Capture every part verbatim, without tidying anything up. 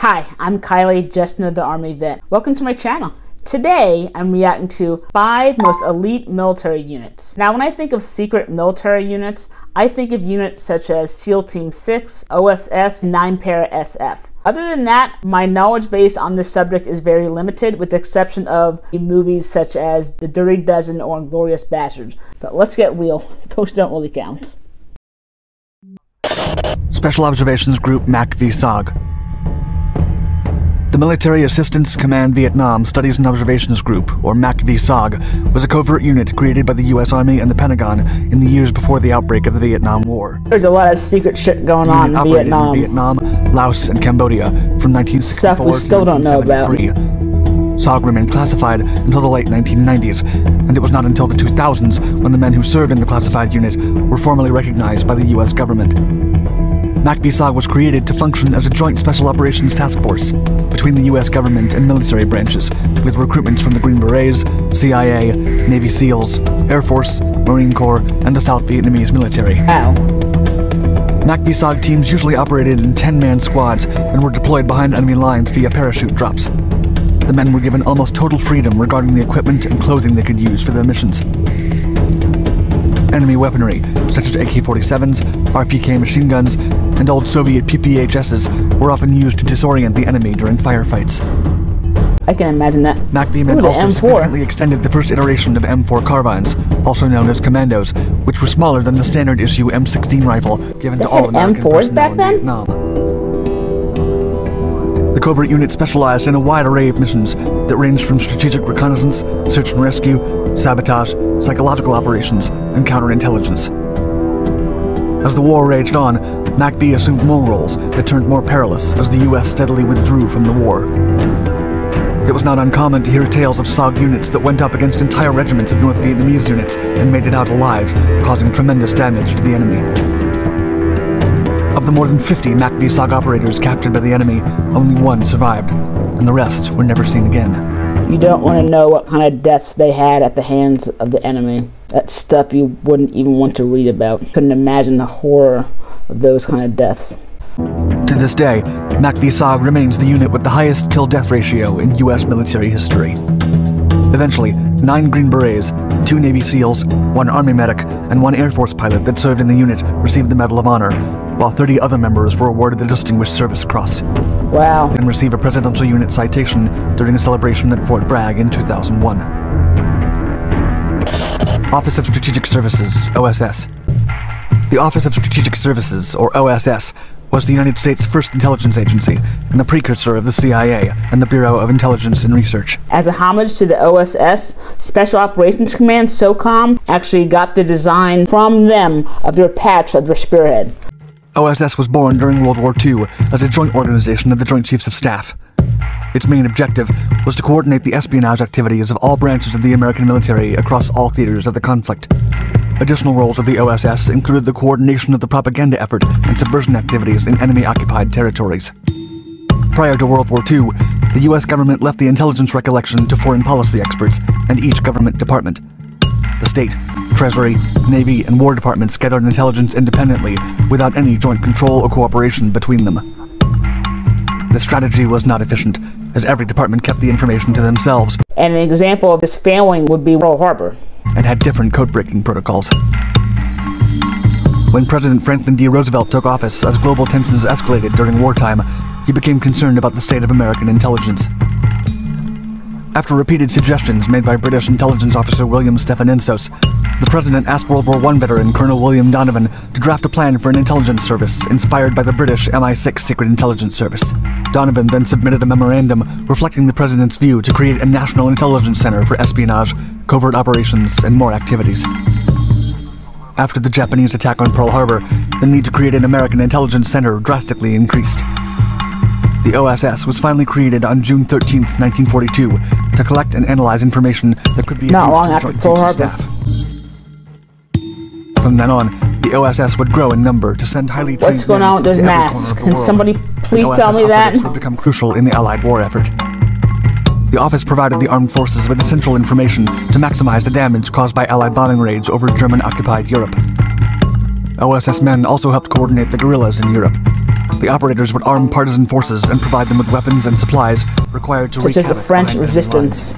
Hi, I'm Kylie, just another Army vet. Welcome to my channel. Today, I'm reacting to five most elite military units. Now, when I think of secret military units, I think of units such as SEAL Team six, O S S, and nine Para S F. Other than that, my knowledge base on this subject is very limited, with the exception of movies such as The Dirty Dozen or Inglourious Bastards. But let's get real, those don't really count. Special Observations Group M A C V S O G. The Military Assistance Command Vietnam Studies and Observations Group, or M A C V S O G, was a covert unit created by the U S Army and the Pentagon in the years before the outbreak of the Vietnam War. There's a lot of secret shit going the on in Vietnam. in Vietnam, Laos, and Cambodia from nineteen sixty-four to nineteen seventy-three. Stuff we still don't know about. S O G remained classified until the late nineteen nineties, and it was not until the two thousands when the men who served in the classified unit were formally recognized by the U S government. M A C V S O G was created to function as a joint special operations task force between the U S government and military branches, with recruitments from the Green Berets, C I A, Navy SEALs, Air Force, Marine Corps, and the South Vietnamese military. Ow. M A C V S O G teams usually operated in ten-man squads and were deployed behind enemy lines via parachute drops. The men were given almost total freedom regarding the equipment and clothing they could use for their missions. Enemy weaponry, such as A K forty-sevens, R P K machine guns, and old Soviet P P H Ss, were often used to disorient the enemy during firefights. I can imagine that. M A C V men also significantly extended the first iteration of M four carbines, also known as commandos, which were smaller than the standard issue M sixteen rifle given they to all American M fours back then? In Vietnam. The covert unit specialized in a wide array of missions that ranged from strategic reconnaissance, search and rescue, sabotage, psychological operations, and counterintelligence. As the war raged on, M A C V assumed more roles that turned more perilous as the U S steadily withdrew from the war. It was not uncommon to hear tales of S O G units that went up against entire regiments of North Vietnamese units and made it out alive, causing tremendous damage to the enemy. Of the more than fifty M A C V S O G operators captured by the enemy, only one survived, and the rest were never seen again. You don't want to know what kind of deaths they had at the hands of the enemy. That's stuff you wouldn't even want to read about. Couldn't imagine the horror of those kind of deaths. To this day, M A C V S O G remains the unit with the highest kill-death ratio in U S military history. Eventually, nine Green Berets, two Navy SEALs, one Army medic, and one Air Force pilot that served in the unit received the Medal of Honor, while thirty other members were awarded the Distinguished Service Cross. Wow. And receive a Presidential Unit Citation during a celebration at Fort Bragg in two thousand one. Office of Strategic Services, O S S. The Office of Strategic Services, or O S S, was the United States' first intelligence agency and the precursor of the C I A and the Bureau of Intelligence and Research. As a homage to the O S S, Special Operations Command, SOCOM, actually got the design from them of their patch of their spearhead. O S S was born during World War Two as a joint organization of the Joint Chiefs of Staff. Its main objective was to coordinate the espionage activities of all branches of the American military across all theaters of the conflict. Additional roles of the O S S included the coordination of the propaganda effort and subversion activities in enemy-occupied territories. Prior to World War Two, the U S government left the intelligence recollection to foreign policy experts and each government department. The State, Treasury, Navy, and War Departments gathered intelligence independently without any joint control or cooperation between them. The strategy was not efficient, as every department kept the information to themselves. And an example of this failing would be Pearl Harbor. And had different code-breaking protocols. When President Franklin D. Roosevelt took office, as global tensions escalated during wartime, he became concerned about the state of American intelligence. After repeated suggestions made by British intelligence officer William Stephanensos, the president asked World War One veteran Colonel William Donovan to draft a plan for an intelligence service inspired by the British M I six secret intelligence service. Donovan then submitted a memorandum reflecting the president's view to create a national intelligence center for espionage, covert operations, and more activities. After the Japanese attack on Pearl Harbor, the need to create an American intelligence center drastically increased. The O S S was finally created on June thirteenth, nineteen forty-two, to collect and analyze information that could be used by Joint Chiefs of Staff. From then on, the O S S would grow in number to send highly trained men. What's going on with those masks? Can somebody please tell me that? The O S S would become crucial in the Allied war effort. The office provided the armed forces with essential information to maximize the damage caused by Allied bombing raids over German-occupied Europe. O S S men also helped coordinate the guerrillas in Europe. The operators would arm partisan forces and provide them with weapons and supplies required to wreak havoc behind the French resistance.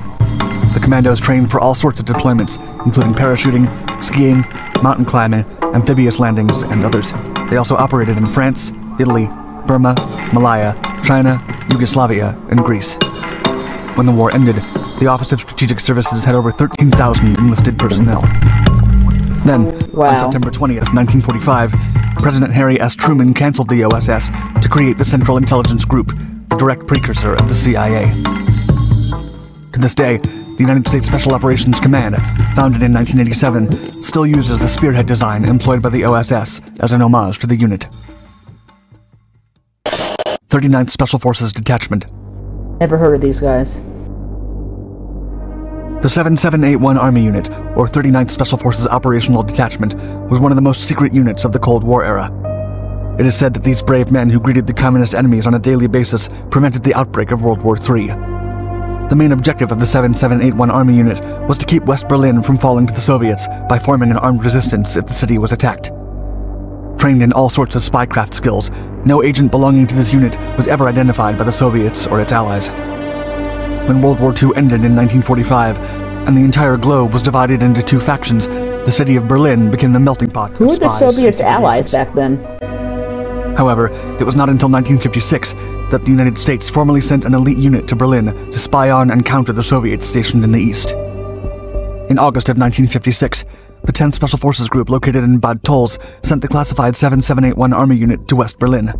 The commandos trained for all sorts of deployments, including parachuting, skiing, mountain climbing, amphibious landings, and others. They also operated in France, Italy, Burma, Malaya, China, Yugoslavia, and Greece. When the war ended, the Office of Strategic Services had over thirteen thousand enlisted personnel. Then, wow. on September twentieth, nineteen forty-five, President Harry S. Truman canceled the O S S to create the Central Intelligence Group, the direct precursor of the C I A. To this day, the United States Special Operations Command, founded in nineteen eighty-seven, still uses the spearhead design employed by the O S S as an homage to the unit. thirty-ninth Special Forces Detachment. Never heard of these guys. The seventy-seven eighty-one Army Unit, or thirty-ninth Special Forces Operational Detachment, was one of the most secret units of the Cold War era. It is said that these brave men who greeted the communist enemies on a daily basis prevented the outbreak of World War Three. The main objective of the seventy-seven eighty-one Army Unit was to keep West Berlin from falling to the Soviets by forming an armed resistance if the city was attacked. Trained in all sorts of spycraft skills, no agent belonging to this unit was ever identified by the Soviets or its allies. When World War Two ended in nineteen forty-five, and the entire globe was divided into two factions, the city of Berlin became the melting pot Who of spies. Who were the Soviets' allies back then? However, it was not until nineteen fifty-six that the United States formally sent an elite unit to Berlin to spy on and counter the Soviets stationed in the east. In August of nineteen fifty-six, the tenth Special Forces Group located in Bad Tölz sent the classified seventy-seven eighty-one Army Unit to West Berlin.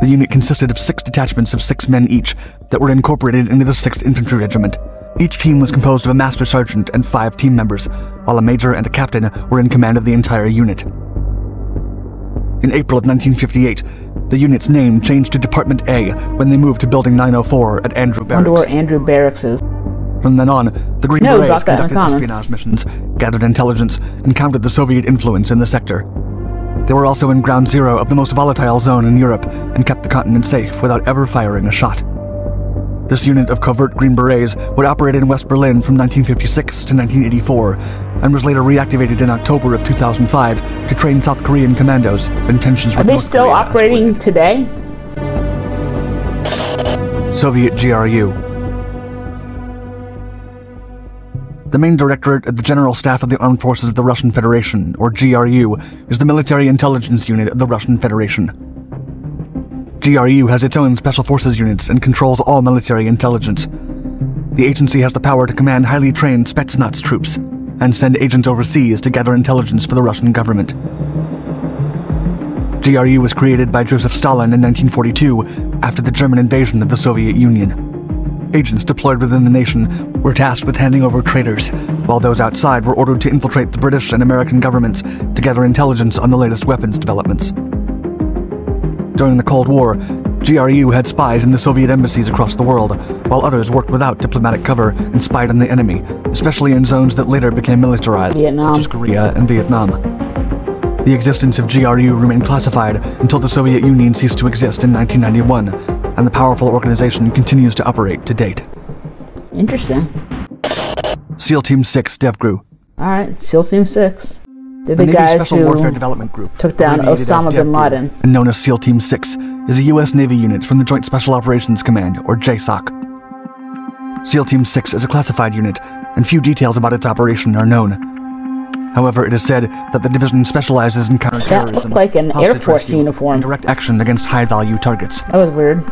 The unit consisted of six detachments of six men each that were incorporated into the sixth Infantry Regiment. Each team was composed of a Master Sergeant and five team members, while a Major and a Captain were in command of the entire unit. In April of nineteen fifty-eight, the unit's name changed to Department A when they moved to Building nine oh four at Andrews Barracks. I wonder where Andrews Barracks is. From then on, the Green no, Berets conducted espionage missions, gathered intelligence, and countered the Soviet influence in the sector. They were also in ground zero of the most volatile zone in Europe and kept the continent safe without ever firing a shot. This unit of covert Green Berets would operate in West Berlin from nineteen fifty-six to nineteen eighty-four and was later reactivated in October of two thousand five to train South Korean commandos in tensions with North Korea. Are they still operating today? Soviet G R U. The main directorate at the General Staff of the Armed Forces of the Russian Federation, or G R U, is the military intelligence unit of the Russian Federation. G R U has its own special forces units and controls all military intelligence. The agency has the power to command highly trained Spetsnaz troops and send agents overseas to gather intelligence for the Russian government. G R U was created by Joseph Stalin in nineteen forty-two after the German invasion of the Soviet Union. Agents deployed within the nation were tasked with handing over traitors, while those outside were ordered to infiltrate the British and American governments to gather intelligence on the latest weapons developments. During the Cold War, G R U had spies in the Soviet embassies across the world, while others worked without diplomatic cover and spied on the enemy, especially in zones that later became militarized, Vietnam. such as Korea and Vietnam. The existence of G R U remained classified until the Soviet Union ceased to exist in nineteen ninety-one, and the powerful organization continues to operate to date. Interesting. SEAL Team six, DEVGRU. Alright, SEAL Team six. They're the, the guys Special who Warfare Development Group, took down Osama bin Laden. And known as SEAL Team six, is a U S Navy unit from the Joint Special Operations Command, or J SOC. SEAL Team six is a classified unit, and few details about its operation are known. However, it is said that the division specializes in counterterrorism, that looked like an Air Force uniform, and direct action against high-value targets. That was weird.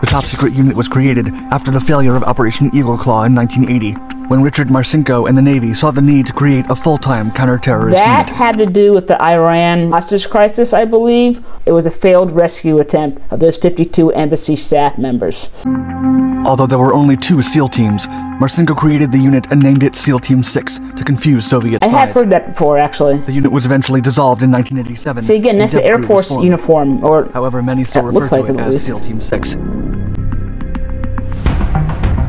The top secret unit was created after the failure of Operation Eagle Claw in nineteen eighty, when Richard Marcinko and the Navy saw the need to create a full-time counterterrorism unit. That had to do with the Iran hostage crisis, I believe. It was a failed rescue attempt of those fifty-two embassy staff members. Although there were only two SEAL teams, Marcinko created the unit and named it SEAL Team six to confuse Soviet spies. I have heard that before, actually. The unit was eventually dissolved in nineteen eighty-seven. So again, that's the Air Force uniform, or however many still refer to it as SEAL Team six.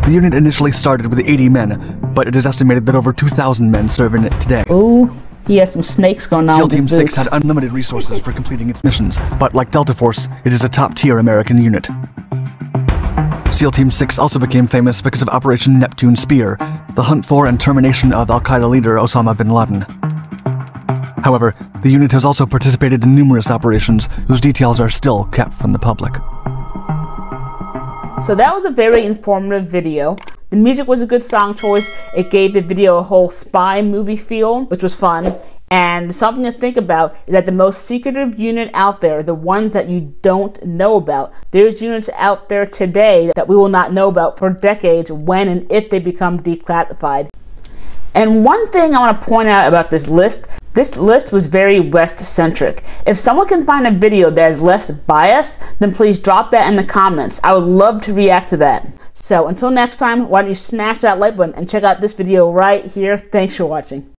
The unit initially started with eighty men, but it is estimated that over two thousand men serve in it today. Ooh, he has some snakes going on. SEAL Team six had unlimited resources for completing its missions, but like Delta Force, it is a top-tier American unit. SEAL Team six also became famous because of Operation Neptune Spear, the hunt for and termination of Al-Qaeda leader Osama bin Laden. However, the unit has also participated in numerous operations whose details are still kept from the public. So that was a very informative video. The music was a good song choice. It gave the video a whole spy movie feel, which was fun. And something to think about is that the most secretive unit out there, the ones that you don't know about, there's units out there today that we will not know about for decades when and if they become declassified. And one thing I want to point out about this list, this list was very West-centric. If someone can find a video that is less biased, then please drop that in the comments. I would love to react to that. So until next time, why don't you smash that like button and check out this video right here. Thanks for watching.